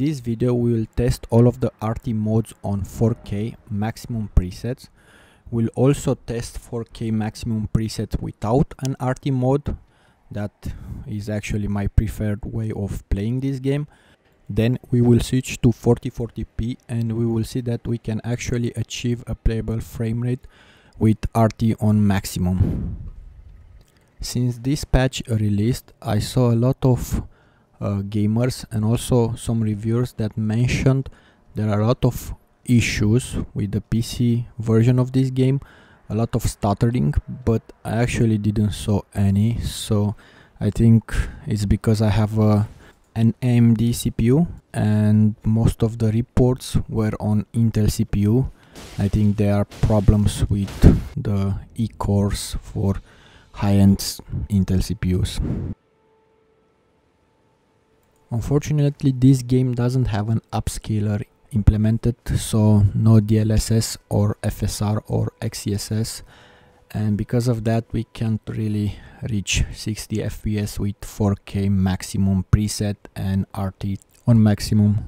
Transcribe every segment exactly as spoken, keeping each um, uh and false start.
In this video we will test all of the R T modes on four K maximum presets. We'll also test four K maximum presets without an R T mode. That is actually my preferred way of playing this game. Then we will switch to forty forty p and we will see that we can actually achieve a playable frame rate with R T on maximum. Since this patch released, I saw a lot of uh, gamers and also some reviewers that mentioned there are a lot of issues with the P C version of this game, a lot of stuttering, but I actually didn't saw any, so I think it's because I have a an A M D C P U and most of the reports were on Intel C P U. I think there are problems with the E cores for high-end Intel C P Us. Unfortunately, this game doesn't have an upscaler implemented, so no D L S S or F S R or XeSS, and because of that we can't really reach sixty F P S with four K maximum preset and R T on maximum.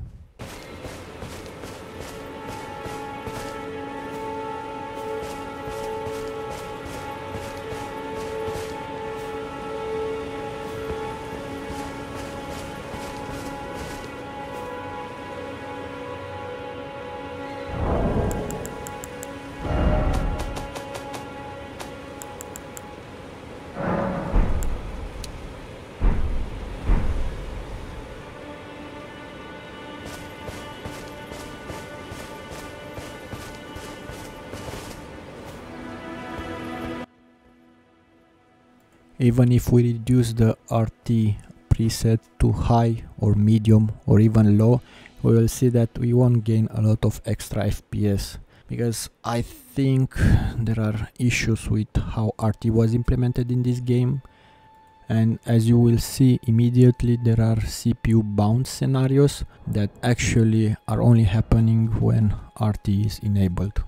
Even if we reduce the R T preset to high or medium or even low, we will see that we won't gain a lot of extra F P S, because I think there are issues with how R T was implemented in this game, and as you will see immediately there are C P U bounce scenarios that actually are only happening when R T is enabled.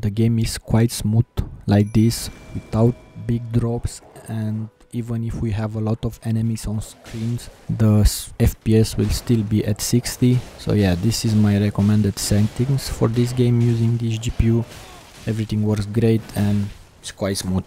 The game is quite smooth like this, without big drops, and even if we have a lot of enemies on screens, the F P S will still be at sixty. So yeah, this is my recommended settings for this game using this G P U. Everything works great and it's quite smooth.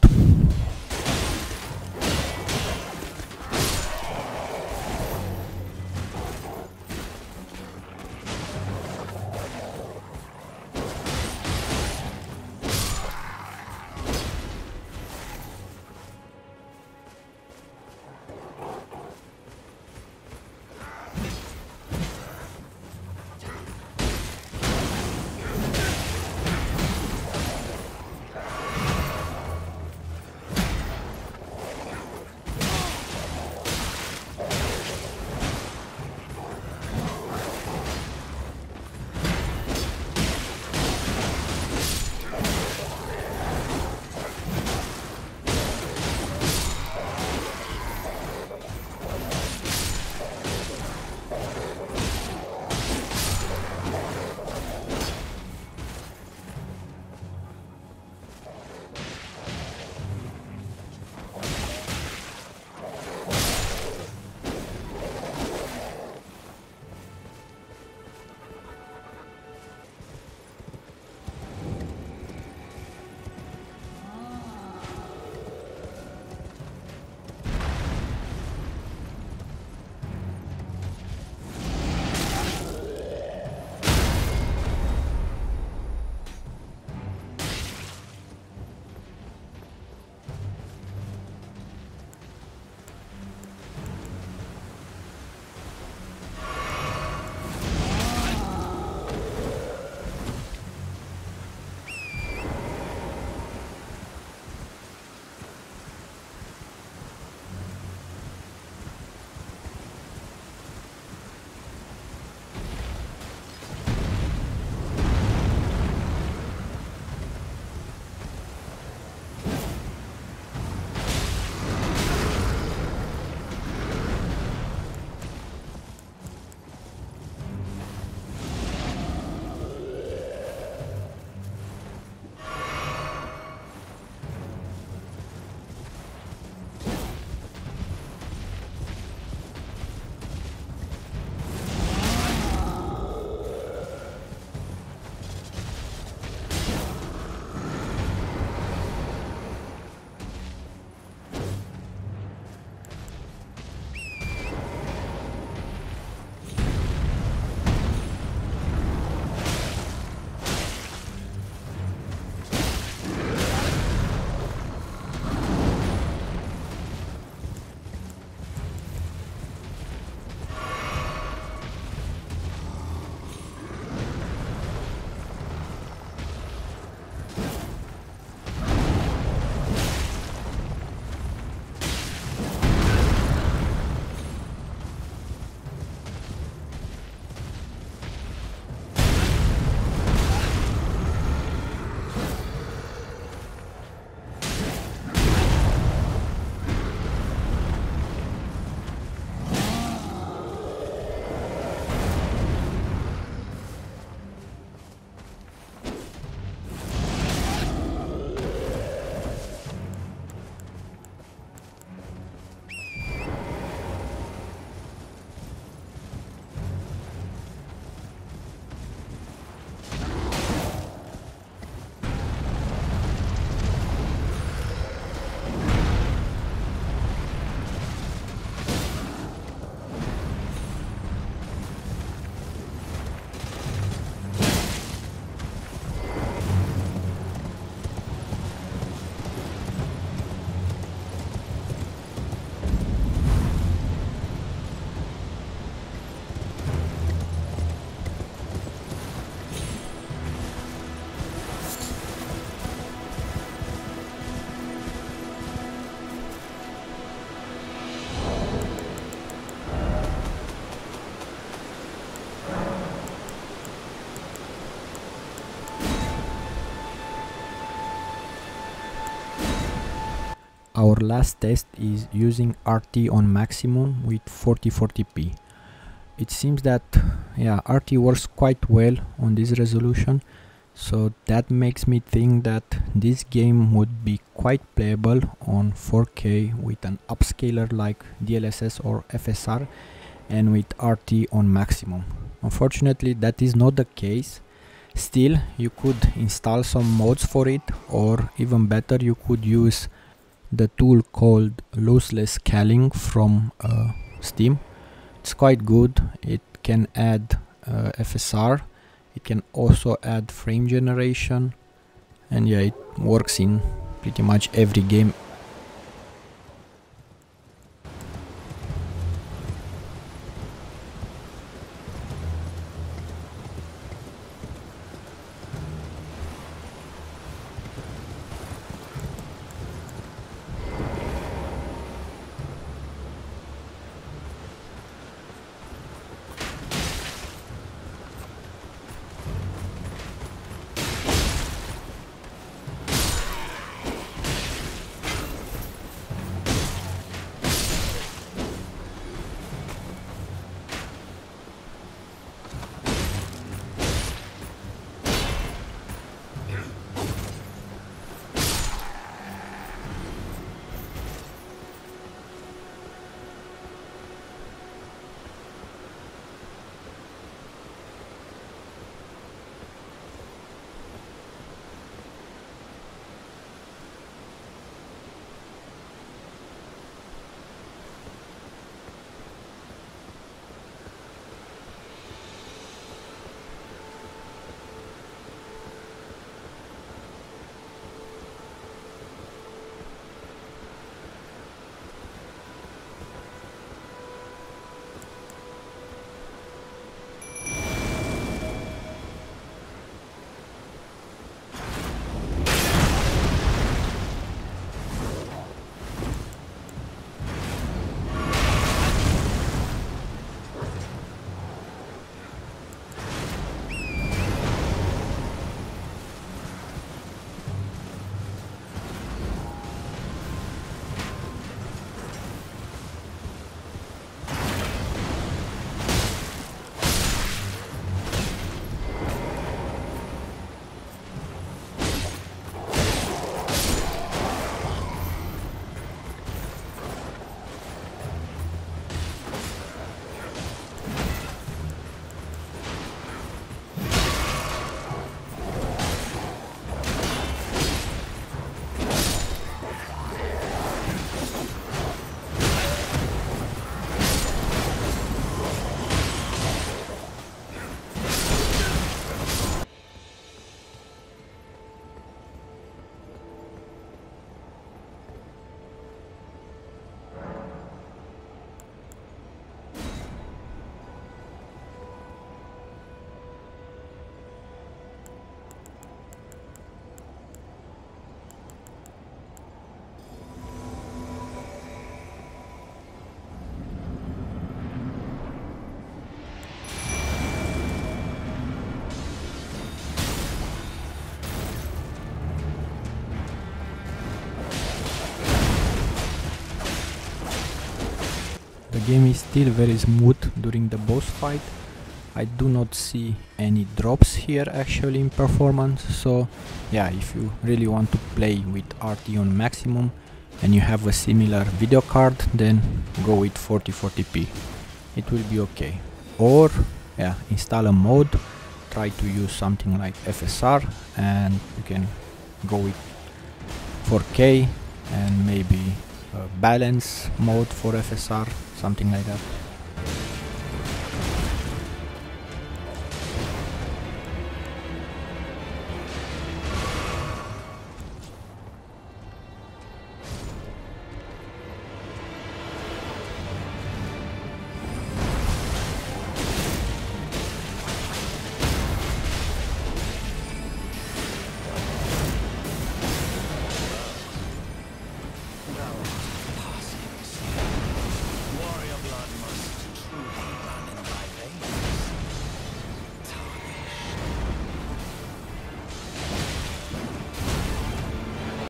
Our last test is using R T on maximum with forty forty p. It seems that yeah, R T works quite well on this resolution, so that makes me think that this game would be quite playable on four K with an upscaler like D L S S or F S R and with R T on maximum. Unfortunately, that is not the case. Still, you could install some mods for it, or even better, you could use the tool called Lossless Scaling from uh, Steam. It's quite good. It can add uh, F S R, it can also add frame generation, and yeah, it works in pretty much every game. The game is still very smooth during the boss fight. I do not see any drops here actually in performance, so yeah, if you really want to play with R T on maximum and you have a similar video card, then go with forty forty p, it will be okay. Or yeah, install a mod, try to use something like F S R, and you can go with four K and maybe a balance mode for F S R, something like that.